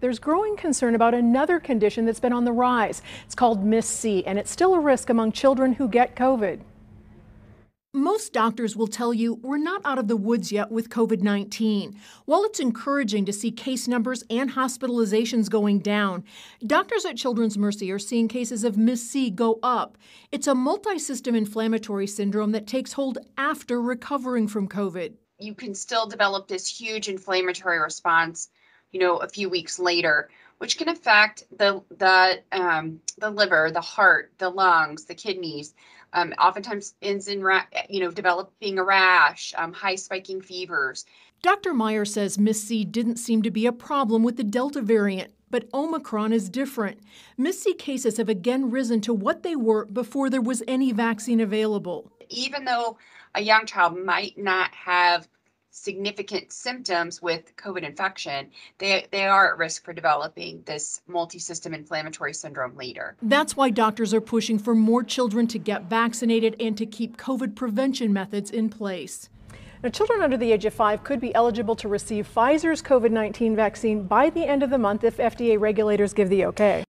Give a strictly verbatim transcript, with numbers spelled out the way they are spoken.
there's growing concern about another condition that's been on the rise. It's called M I S C, and it's still a risk among children who get COVID. Most doctors will tell you we're not out of the woods yet with COVID nineteen. While it's encouraging to see case numbers and hospitalizations going down, doctors at Children's Mercy are seeing cases of M I S-C go up. It's a multi-system inflammatory syndrome that takes hold after recovering from COVID. You can still develop this huge inflammatory response, you know, a few weeks later, which can affect the the um, the liver, the heart, the lungs, the kidneys. Um, oftentimes ends in, you know, developing a rash, um, high spiking fevers. Doctor Meyer says M I S-C didn't seem to be a problem with the Delta variant, but Omicron is different. M I S-C cases have again risen to what they were before there was any vaccine available. Even though a young child might not have significant symptoms with COVID infection, they, they are at risk for developing this multi-system inflammatory syndrome later. That's why doctors are pushing for more children to get vaccinated and to keep COVID prevention methods in place. Now, children under the age of five could be eligible to receive Pfizer's COVID nineteen vaccine by the end of the month if F D A regulators give the okay.